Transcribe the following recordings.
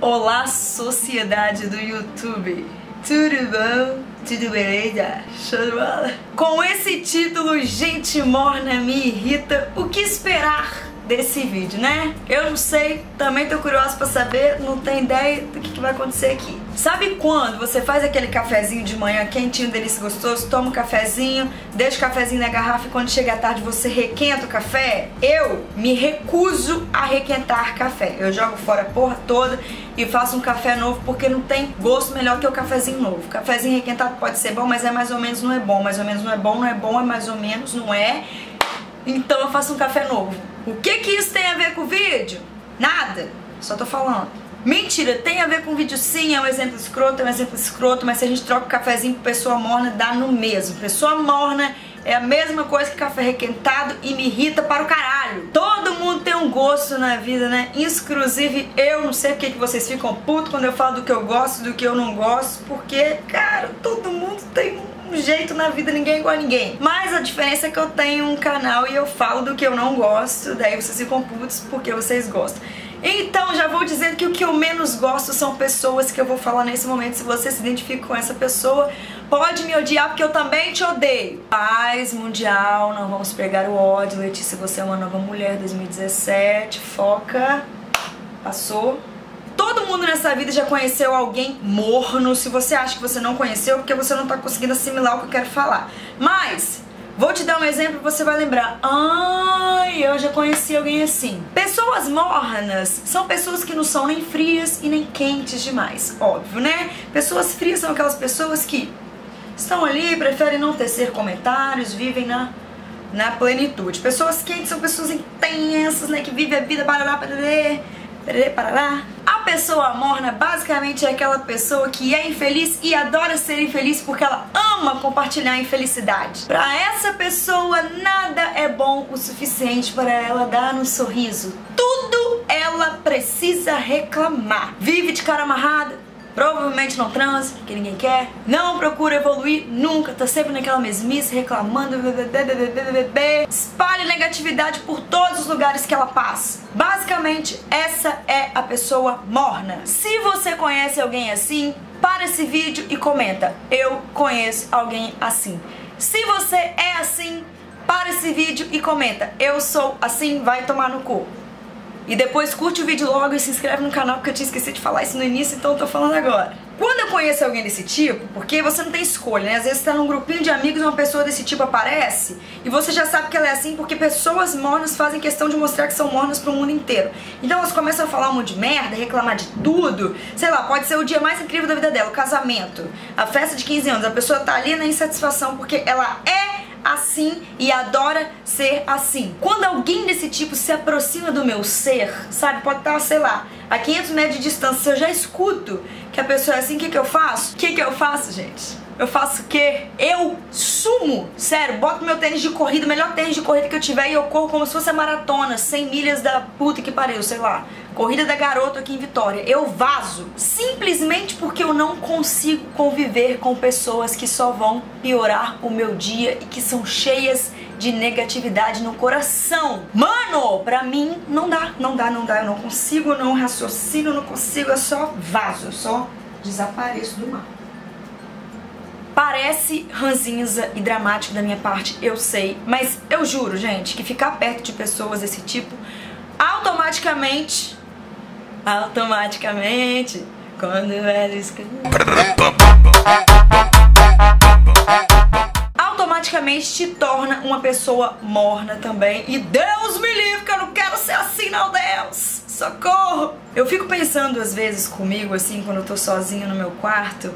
Olá, sociedade do YouTube! Tudo bom? Tudo beleza? Show de bola? Com esse título, gente morna me irrita, o que esperar desse vídeo, né? Eu não sei, também tô curiosa pra saber, não tenho ideia do que vai acontecer aqui. Sabe quando você faz aquele cafezinho de manhã quentinho, delícia, gostoso, toma um cafezinho, deixa o cafezinho na garrafa e quando chega à tarde você requenta o café? Eu me recuso a requentar café. Eu jogo fora a porra toda e faço um café novo porque não tem gosto melhor que o cafezinho novo. Cafezinho requentado pode ser bom, mas é mais ou menos não é bom, mais ou menos não é bom, não é bom, é mais ou menos não é. Então eu faço um café novo. O que que isso tem a ver com o vídeo? Nada, só tô falando. Mentira, tem a ver com o vídeo sim, é um exemplo escroto, mas se a gente troca o cafezinho por pessoa morna, dá no mesmo. Pessoa morna é a mesma coisa que café requentado e me irrita para o caralho. Todo mundo tem um gosto na vida, né? Inclusive eu, não sei porque que vocês ficam putos quando eu falo do que eu gosto, do que eu não gosto, porque, cara, todo mundo tem um jeito na vida, ninguém é igual a ninguém. Mas a diferença é que eu tenho um canal e eu falo do que eu não gosto, daí vocês ficam putos porque vocês gostam. Então já vou dizendo que o que eu menos gosto são pessoas que eu vou falar nesse momento. Se você se identifica com essa pessoa, pode me odiar porque eu também te odeio. Paz mundial, não vamos pegar o ódio. Letícia, você é uma nova mulher, 2017, foca, passou. Todo mundo nessa vida já conheceu alguém morno. Se você acha que você não conheceu, porque você não tá conseguindo assimilar o que eu quero falar. Mas vou te dar um exemplo e você vai lembrar. Ai, eu já conheci alguém assim. Pessoas mornas são pessoas que não são nem frias e nem quentes demais. Óbvio, né? Pessoas frias são aquelas pessoas que estão ali, preferem não tecer comentários, vivem na plenitude. Pessoas quentes são pessoas intensas, né? Que vivem a vida, barará, barará, barará, barará. A pessoa morna basicamente é aquela pessoa que é infeliz e adora ser infeliz porque ela ama compartilhar a infelicidade. Pra essa pessoa nada é bom o suficiente para ela dar um sorriso. Tudo ela precisa reclamar. Vive de cara amarrada, provavelmente não transa, porque ninguém quer. Não procura evoluir nunca, tá sempre naquela mesmice, reclamando, espalha negatividade por todos os lugares que ela passa. Basicamente, essa é a pessoa morna. Se você conhece alguém assim, para esse vídeo e comenta: eu conheço alguém assim. Se você é assim, para esse vídeo e comenta: eu sou assim, vai tomar no cu. E depois curte o vídeo logo e se inscreve no canal, porque eu tinha esquecido de falar isso no início, então eu tô falando agora. Quando eu conheço alguém desse tipo, porque você não tem escolha, né? Às vezes você tá num grupinho de amigos e uma pessoa desse tipo aparece e você já sabe que ela é assim porque pessoas mornas fazem questão de mostrar que são mornas pro mundo inteiro. Então elas começam a falar um monte de merda, reclamar de tudo. Sei lá, pode ser o dia mais incrível da vida dela, o casamento, a festa de 15 anos. A pessoa tá ali na insatisfação porque ela é assim e adora ser assim. Quando alguém desse tipo se aproxima do meu ser, sabe, pode estar, sei lá, a 500 metros de distância, eu já escuto que a pessoa é assim, o que que eu faço? O que que eu faço, gente? Eu faço o quê? Eu sumo, sério, boto meu tênis de corrida, o melhor tênis de corrida que eu tiver, e eu corro como se fosse a maratona, 100 milhas da puta que pariu, sei lá, corrida da garota aqui em Vitória. Eu vazo, simplesmente porque eu não consigo conviver com pessoas que só vão piorar o meu dia e que são cheias de negatividade no coração. Mano, pra mim não dá, não dá, não dá, eu não consigo, não raciocino, não consigo, eu só vazo, eu só desapareço do mapa. Parece ranzinza e dramático da minha parte, eu sei, mas eu juro, gente, que ficar perto de pessoas desse tipo, automaticamente, quando ela escreve, automaticamente te torna uma pessoa morna também. E Deus me livre, que eu não quero ser assim, não, Deus! Socorro! Eu fico pensando às vezes comigo, assim, quando eu tô sozinha no meu quarto,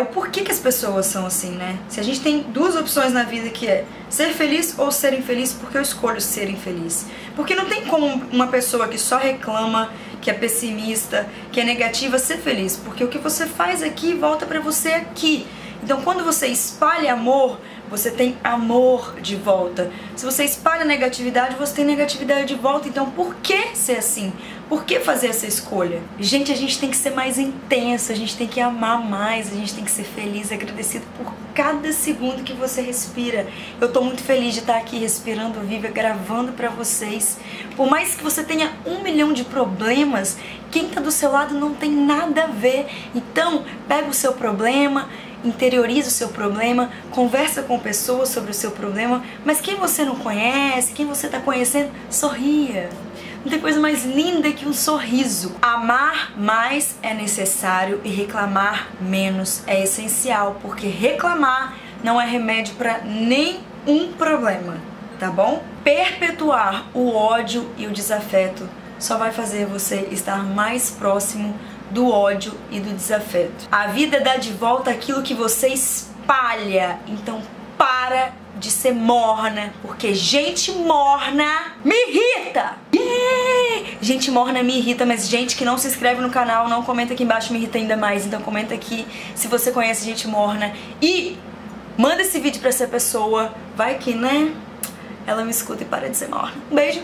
o porquê que as pessoas são assim, né? Se a gente tem duas opções na vida, que é ser feliz ou ser infeliz, porque eu escolho ser infeliz. Porque não tem como uma pessoa que só reclama, que é pessimista, que é negativa, ser feliz. Porque o que você faz aqui volta pra você aqui. Então quando você espalha amor, você tem amor de volta. Se você espalha negatividade, você tem negatividade de volta. Então por que ser assim? Por que fazer essa escolha? Gente, a gente tem que ser mais intenso, a gente tem que amar mais, a gente tem que ser feliz, agradecido por cada segundo que você respira. Eu tô muito feliz de estar aqui respirando viva, gravando pra vocês. Por mais que você tenha 1 milhão de problemas, quem tá do seu lado não tem nada a ver. Então, pega o seu problema, interioriza o seu problema, conversa com pessoas sobre o seu problema, mas quem você não conhece, quem você tá conhecendo, sorria. Não tem coisa mais linda que um sorriso. Amar mais é necessário e reclamar menos é essencial, porque reclamar não é remédio para nenhum problema, tá bom? Perpetuar o ódio e o desafeto só vai fazer você estar mais próximo do ódio e do desafeto. A vida dá de volta aquilo que você espalha, então para de ser morna, porque gente morna me irrita! Gente morna me irrita, mas gente que não se inscreve no canal, não comenta aqui embaixo, me irrita ainda mais. Então comenta aqui se você conhece gente morna e manda esse vídeo pra essa pessoa. Vai que, né? Ela me escuta e para de ser morna. Um beijo!